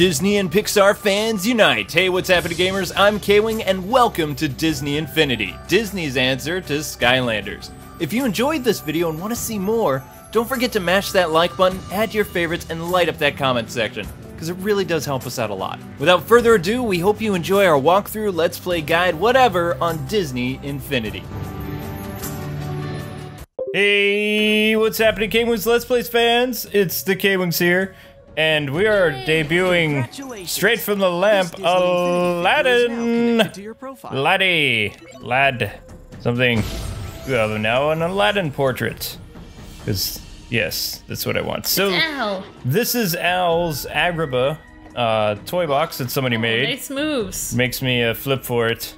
Disney and Pixar fans unite! Hey, what's happening, gamers? I'm K-Wing, and welcome to Disney Infinity, Disney's answer to Skylanders. If you enjoyed this video and want to see more, don't forget to mash that like button, add your favorites, and light up that comment section, because it really does help us out a lot. Without further ado, we hope you enjoy our walkthrough, let's play, guide, whatever, on Disney Infinity. Hey, what's happening, K-Wings Let's Plays fans? It's the K-Wings here. And we are debuting straight from the lamp, Aladdin! Lad something. Oh, now an Aladdin portrait. Because, yes, that's what I want. So, this is Al's Agrabah toy box that somebody made. Nice moves. Makes me flip for it.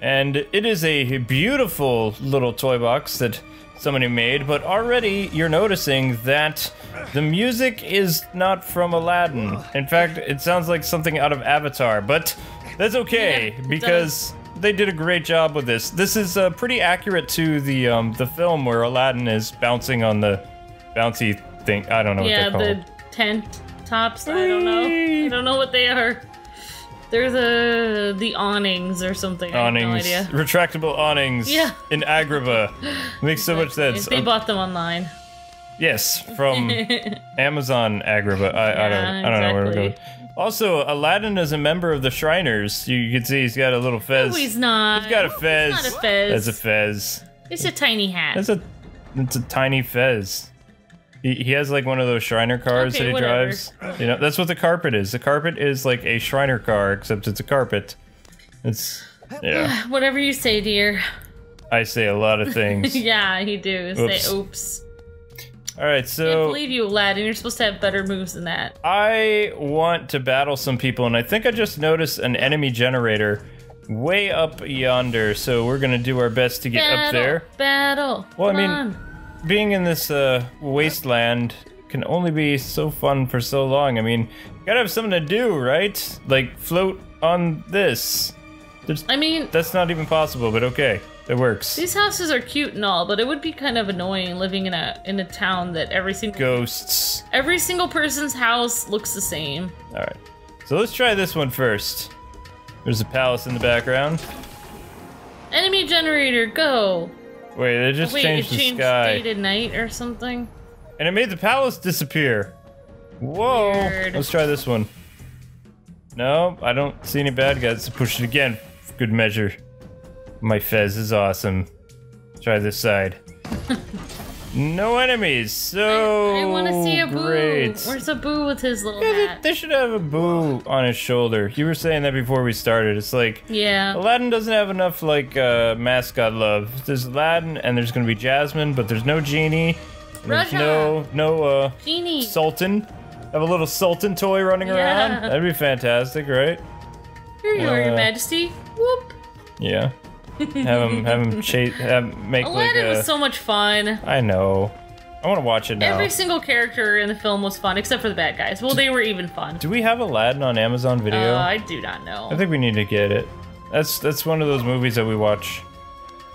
And it is a beautiful little toy box that somebody made, but already you're noticing that the music is not from Aladdin. In fact, it sounds like something out of Avatar, but that's okay, yeah, because they did a great job with this. This is pretty accurate to the film where Aladdin is bouncing on the bouncy thing. I don't know what they're called. Yeah, the tent tops, I don't know. I don't know what they are. They're the awnings or something. Awnings. I have no idea. Retractable awnings. Yeah. In Agrabah. Makes so much sense. They bought them online. Yes, from Amazon Agrabah. I don't know where we're going. Also, Aladdin is a member of the Shriners. You can see he's got a little fez. No, he's not. He's got a fez. It's not a fez. That's a fez. It's a tiny hat. That's a tiny fez. He has like one of those Shriner cars that he drives. You know, that's what the carpet is. The carpet is like a Shriner car, except it's a carpet. It's, yeah. Whatever you say, dear. I say a lot of things. Yeah, you do. Oops. Say oops. Alright, so... I can't believe you, Aladdin. You're supposed to have better moves than that. I want to battle some people, and I think I just noticed an enemy generator way up yonder, so we're gonna do our best to get up there. Battle! Well, Come on. Being in this wasteland can only be so fun for so long. I mean, you gotta have something to do, right? Like, float on this. I mean... That's not even possible, but okay. It works. These houses are cute and all, but it would be kind of annoying living in a town that every single... Ghosts. Every single person's house looks the same. Alright. So let's try this one first. There's a palace in the background. Enemy generator, go! Wait, they just changed the sky. Day to night or something? And it made the palace disappear. Whoa. Weird. Let's try this one. No, I don't see any bad guys. Let's push it again. Good measure. My fez is awesome. Let's try this side. No enemies. So I want to see a Boo. Great. Where's a Boo with his little hat? They should have a Boo on his shoulder. You were saying that before we started. It's like, yeah, Aladdin doesn't have enough like mascot love. There's Aladdin and there's gonna be Jasmine, but there's no Genie. There's no Genie. Sultan. Have a little Sultan toy running around. That'd be fantastic, right? Here you are, Your Majesty. Whoop. Yeah. have him chase. Make Aladdin like was so much fun. I know. I want to watch it now. Every single character in the film was fun, except for the bad guys. Well, they were even fun. Do we have Aladdin on Amazon Video? I do not know. I think we need to get it. That's one of those movies that we watch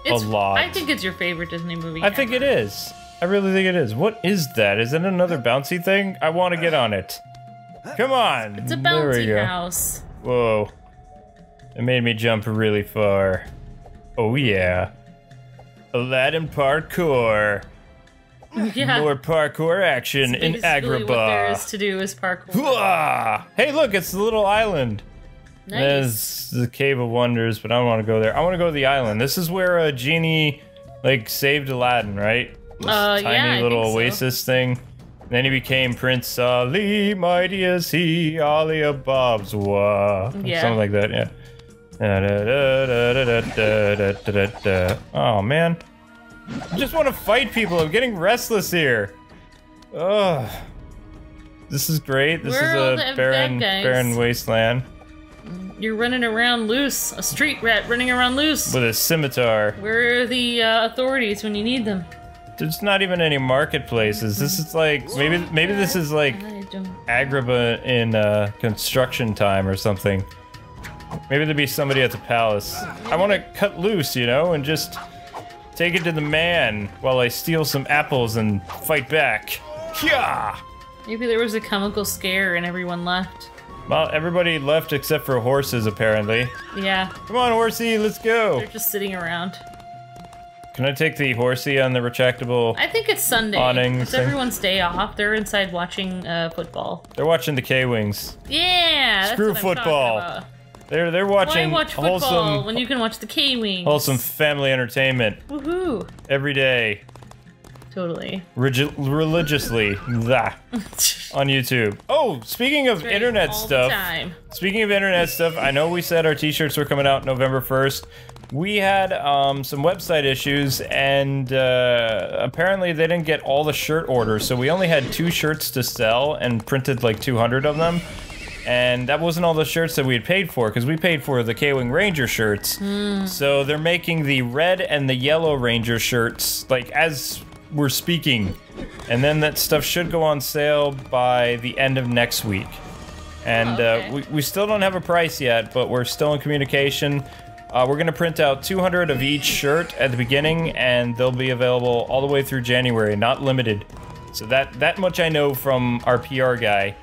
a lot. I think it's your favorite Disney movie. I think it is. I really think it is. What is that? Is it another bouncy thing? I want to get on it. Come on. It's a bouncy house. Whoa. It made me jump really far. Oh yeah, Aladdin parkour. Yeah. More parkour action in Agrabah. What there is to do is parkour. Hooah! Hey, look, it's the little island. Nice. There's the Cave of Wonders, but I don't want to go there. I want to go to the island. This is where a genie, like, saved Aladdin, right? This tiny little oasis thing. And then he became Prince Ali, mighty as he, Ali Ababwa. Yeah. Something like that. Yeah. Oh man, I just want to fight people. I'm getting restless here. Ugh, this is great. This is a barren wasteland. You're running around loose, a street rat running around loose with a scimitar. Where are the authorities when you need them? There's not even any marketplaces. This is like maybe this is like Agrabah in construction time or something. Maybe there'd be somebody at the palace. I want to cut loose, you know, and just take it to the man while I steal some apples and fight back. Yeah. Maybe there was a chemical scare and everyone left. Well, everybody left except for horses, apparently. Yeah. Come on, horsey, let's go. They're just sitting around. Can I take the horsey on the retractable? I think it's Sunday. It's everyone's day off. They're inside watching football. They're watching the K-Wings. Yeah. Screw that's what football. I'm talking about. They're watching watch football wholesome when you can watch the K-Wings. Wholesome family entertainment. Woohoo! Every day. Totally. Religiously. On YouTube. Oh, speaking of internet stuff. Speaking of internet stuff, I know we said our t-shirts were coming out November 1st. We had some website issues, and apparently they didn't get all the shirt orders, so we only had 2 shirts to sell and printed like 200 of them. And that wasn't all the shirts that we had paid for, because we paid for the K-Wing Ranger shirts. Mm. So they're making the red and the yellow Ranger shirts, like, as we're speaking. And then that stuff should go on sale by the end of next week. And okay. we still don't have a price yet, but we're still in communication. We're going to print out 200 of each shirt at the beginning, and they'll be available all the way through January, not limited. So that much I know from our PR guy.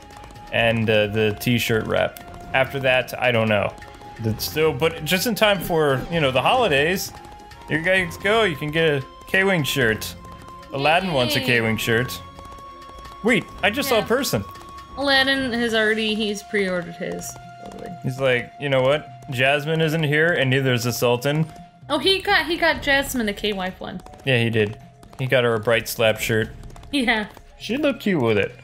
And the t-shirt wrap. After that, I don't know. But just in time for, you know, the holidays, you guys go, you can get a K-Wing shirt. Aladdin wants a K-Wing shirt. Wait, I just saw a person. Aladdin has already, he's pre-ordered his. Totally. He's like, you know what? Jasmine isn't here, and neither is the Sultan. Oh, he got Jasmine a K-Wife one. Yeah, he did. He got her a bright slap shirt. Yeah. She looked cute with it.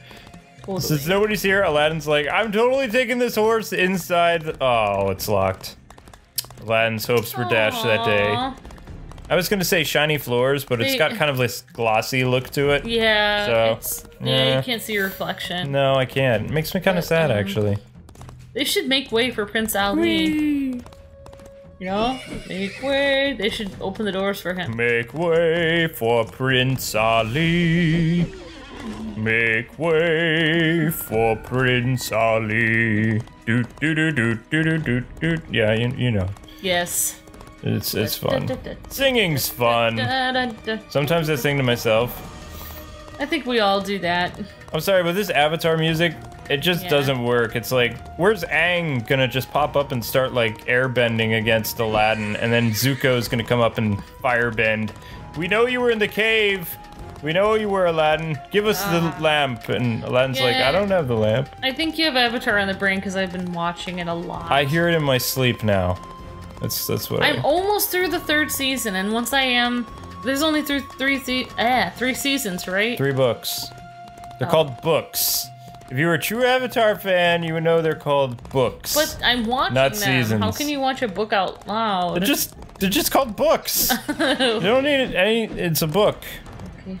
Totally. Since nobody's here, Aladdin's like, I'm totally taking this horse inside the... Oh, it's locked. Aladdin's hopes were dashed that day. I was going to say shiny floors, but it's got kind of this glossy look to it. Yeah, so, you can't see your reflection. No, I can't. It makes me kind of sad, actually. They should make way for Prince Ali. Whee! You know? Make way. They should open the doors for him. Make way for Prince Ali. Make way for Prince Ali. Do do do do do do do. Yeah, you know. Yes. It's fun. Singing's fun. Sometimes I sing to myself. I think we all do that. I'm sorry, but this Avatar music, it just doesn't work. It's like, where's Aang gonna just pop up and start like airbending against Aladdin, and then Zuko's gonna come up and firebend. We know you were in the cave. We know you were, Aladdin. Give us the lamp. And Aladdin's like, I don't have the lamp. I think you have Avatar on the brain because I've been watching it a lot. I hear it in my sleep now. That's what I'm almost through the 3rd season, and once I am, there's only through three seasons, right? 3 books. They're called books. If you were a true Avatar fan, you would know they're called books. But I'm watching them. Not seasons. How can you watch a book out loud? They're just called books. You don't need any. It's a book.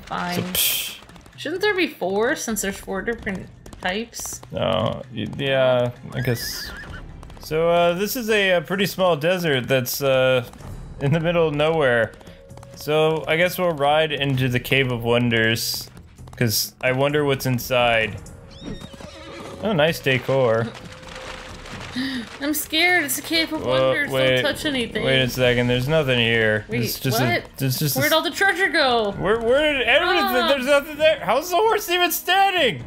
Fine. So, shouldn't there be 4 since there's 4 different types? No, yeah, I guess. So this is a pretty small desert that's in the middle of nowhere. So I guess we'll ride into the Cave of Wonders, because I wonder what's inside. Oh, nice decor. I'm scared. It's a Cave of Wonders. Don't touch anything. Wait a second. There's nothing here. Wait, it's just what? Where'd all the treasure go? Where did everything? There's nothing there. How's the horse even standing?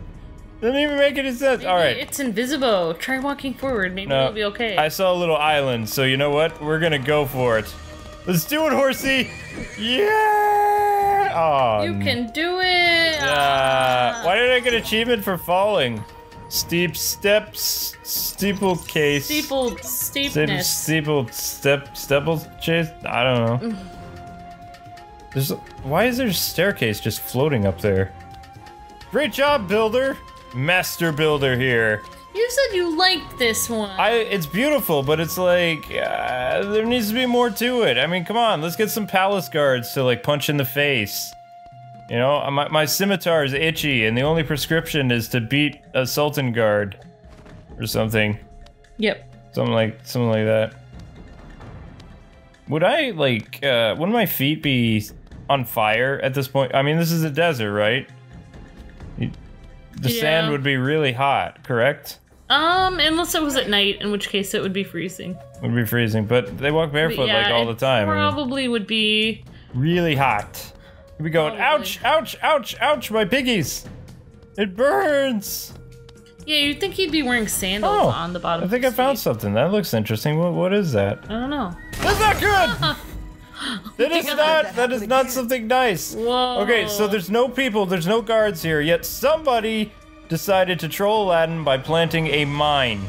Doesn't even make any sense. Maybe all right. It's invisible. Try walking forward. Maybe it'll be okay. I saw a little island, so you know what? We're gonna go for it. Let's do it, horsey. Yeah. Oh, you can do it. Why did I get achievement for falling? Steep steps, steeplecase. Steepness. Steeplechase? I don't know. Why is there a staircase just floating up there? Great job, builder! Master builder here. You said you liked this one. It's beautiful, but it's like, there needs to be more to it. I mean, come on, let's get some palace guards to like punch in the face. You know, my scimitar is itchy, and the only prescription is to beat a Sultan guard, or something. Yep. Something like that. Would I like? Wouldn't my feet be on fire at this point? I mean, this is a desert, right? The sand would be really hot, correct? Unless it was at night, in which case it would be freezing. Would be freezing, but they walk barefoot like all the time. Probably would be really hot. We're going, ouch, ouch, ouch, ouch, my piggies! It burns! Yeah, you'd think he'd be wearing sandals on the bottom. I think I found something. That looks interesting. What is that? I don't know. That's not good! That is not something nice. Whoa. Okay, so there's no people, there's no guards here, yet somebody decided to troll Aladdin by planting a mine.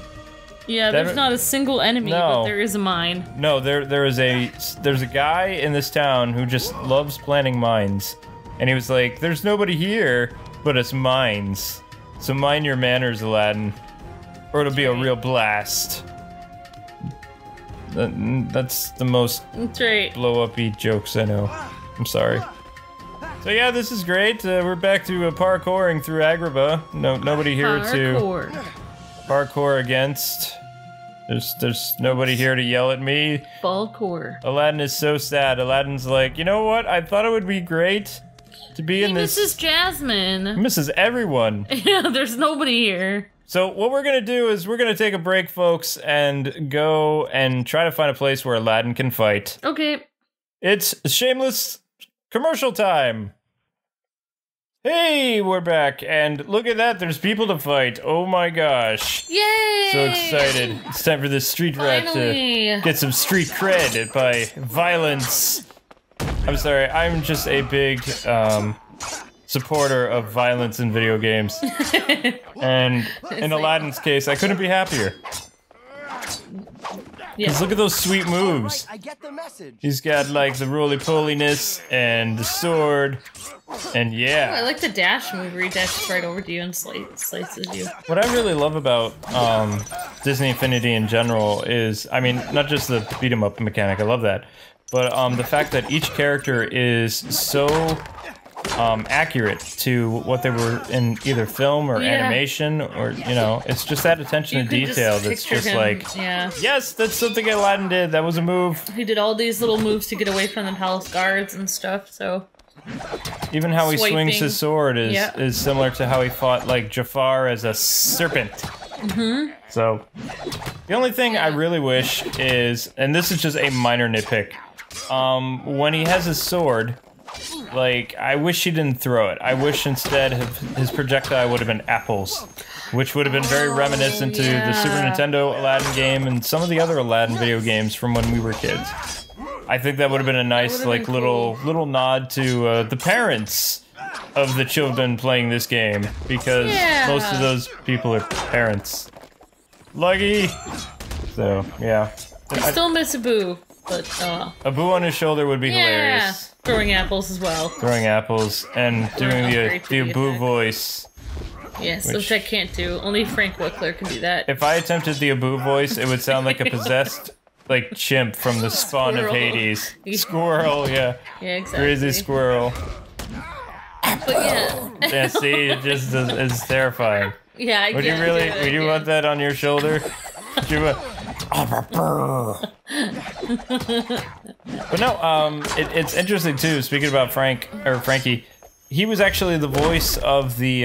Yeah, there's not a single enemy, but there is a mine. No, there's a guy in this town who just loves planting mines. And he was like, there's nobody here, but it's mines. So mind your manners, Aladdin, or it'll be a real blast. That's the most blow-up-y jokes I know. I'm sorry. So yeah, this is great. We're back to parkouring through Agrabah. No, nobody here to parkour against. There's nobody here to yell at me. Balcore. Aladdin is so sad. Aladdin's like, you know what? I thought it would be great to be in this. Mrs. Jasmine. Mrs. Everyone. Yeah, there's nobody here. So what we're gonna do is we're gonna take a break, folks, and go and try to find a place where Aladdin can fight. Okay. It's shameless commercial time. Hey, we're back, and look at that, there's people to fight. Oh my gosh. Yay! So excited. It's time for this street rat to get some street cred by violence. I'm sorry, I'm just a big, supporter of violence in video games. And in Aladdin's case, I couldn't be happier. Because look at those sweet moves. He's got like the roly-poliness and the sword. And yeah. Oh, I like the dash move where he dashes right over to you and slices you. What I really love about Disney Infinity in general is, I mean, not just the beat-em-up mechanic, I love that. But the fact that each character is so accurate to what they were in either film or animation, or you know, it's just that attention to detail that's just like, yes, that's something Aladdin did. That was a move. He did all these little moves to get away from the palace guards and stuff. So even how he swings his sword is similar to how he fought like Jafar as a serpent. Mm-hmm. So the only thing I really wish is, and this is just a minor nitpick, when he has his sword. Like, I wish he didn't throw it. I wish instead his projectile would have been apples, which would have been very reminiscent to the Super Nintendo Aladdin game and some of the other Aladdin video games from when we were kids. I think that would have been a nice, like, little nod to the parents of the children playing this game, because most of those people are parents. Luggy! So, yeah. I still miss Abu, but, Abu on his shoulder would be hilarious. Throwing apples as well. Throwing apples and doing the Abu voice. Yes, which I can't do. Only Frank Welker can do that. If I attempted the Abu voice, it would sound like a possessed, like, chimp from the spawn of Hades. Squirrel, yeah. Yeah, exactly. Crazy squirrel. But yeah, see, it just is terrifying. Yeah, I would you really? Would you want that on your shoulder? Would you want? But no, it's interesting too. Speaking about Frankie, he was actually the voice of the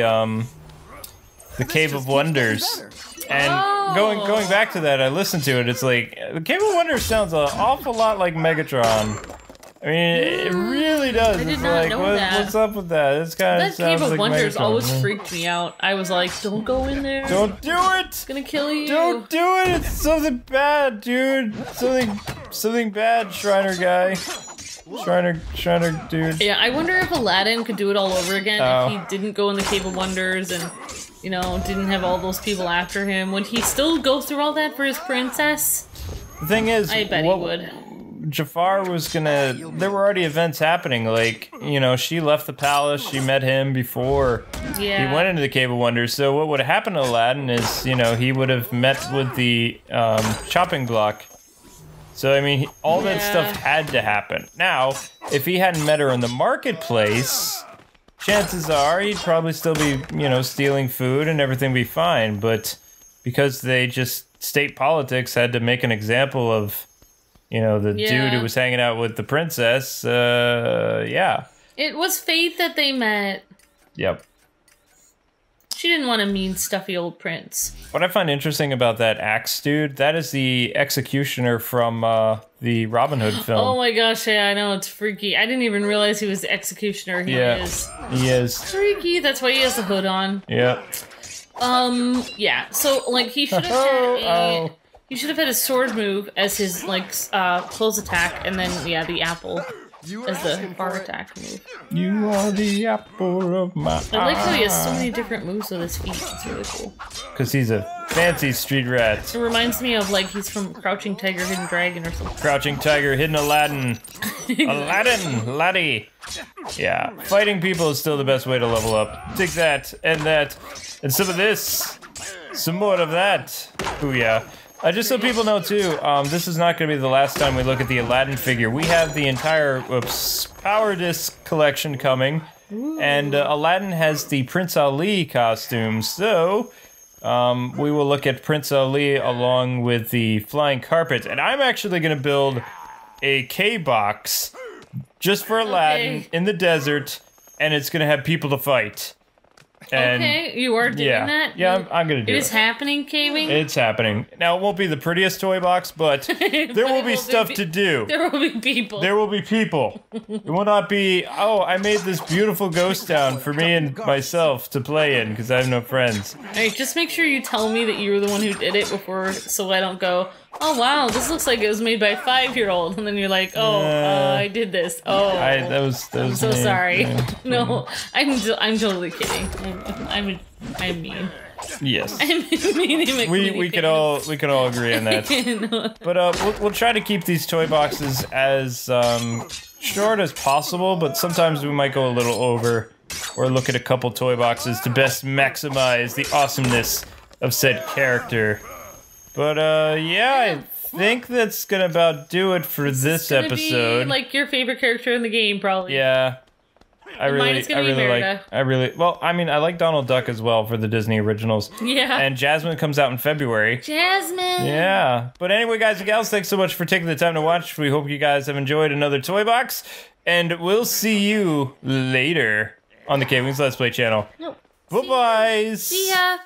Cave of Wonders. And going back to that, I listened to it. It's like the Cave of Wonders sounds an awful lot like Megatron. I mean, it really does. I did not know that. What's up with that? It's kind of sounds like Megatron. That Cave of Wonders always freaked me out. I was like, don't go in there. Don't do it. It's gonna kill you. Don't do it. It's something bad, dude. Something bad, Shriner guy. Shriner dude. Yeah, I wonder if Aladdin could do it all over again if he didn't go in the Cave of Wonders and, you know, didn't have all those people after him. Would he still go through all that for his princess? The thing is, I bet he would. Jafar was gonna. There were already events happening. Like, you know, she left the palace. She met him before he went into the Cave of Wonders. So what would have happened to Aladdin is, you know, he would have met with the chopping block. So I mean, all that stuff had to happen. Now, if he hadn't met her in the marketplace, chances are he'd probably still be, you know, stealing food and everything be fine. But because they just state politics had to make an example of. You know, the dude who was hanging out with the princess, It was fate that they met. Yep. She didn't want a mean, stuffy old prince. What I find interesting about that axe dude, that is the executioner from the Robin Hood film. Oh my gosh, yeah, I know, it's freaky. I didn't even realize he was the executioner. He is. He is. Freaky, that's why he has the hood on. Yeah. Yeah. So, like, he should have had a... He should have had a sword move as his, like, close attack, and then, yeah, the apple as the bar attack move. You are the apple of my eye. I like how he has so many different moves with his feet. It's really cool. Because he's a fancy street rat. It reminds me of, like, he's from Crouching Tiger, Hidden Dragon or something. Crouching Tiger, Hidden Aladdin. Aladdin! Laddie! Yeah. Fighting people is still the best way to level up. Take that, and that, and some of this. Some more of that. Booyah. Just so people know too, this is not going to be the last time we look at the Aladdin figure. We have the entire Power Disc collection coming, and Aladdin has the Prince Ali costume, so we will look at Prince Ali along with the flying carpet. And I'm actually going to build a K-Box just for Aladdin in the desert, and it's going to have people to fight. And okay, you are doing that? Yeah, I'm gonna do it. It is happening, K-Wing? It's happening. Now, it won't be the prettiest toy box, but there will be stuff to do. There will be people. There will be people. It will not be, oh, I made this beautiful ghost town for me and myself to play in, because I have no friends. Alright, just make sure you tell me that you were the one who did it before, so I don't go, oh wow, this looks like it was made by a 5-year-old, and then you're like, oh, I did this, oh. That was I'm so sorry. Yeah. No, I'm totally kidding. I'm mean. Yes. We could all agree on that. No. But we'll try to keep these toy boxes as short as possible, but sometimes we might go a little over or look at a couple toy boxes to best maximize the awesomeness of said character. But yeah, I think that's gonna about do it for this episode. Be, like, your favorite character in the game, probably. Yeah. Well, I mean, I like Donald Duck as well for the Disney originals. Yeah. And Jasmine comes out in February. Jasmine! Yeah. But anyway, guys and gals, thanks so much for taking the time to watch. We hope you guys have enjoyed another Toy Box, and we'll see you later on the K-Wings Let's Play channel. Nope. Bye-bye! See ya!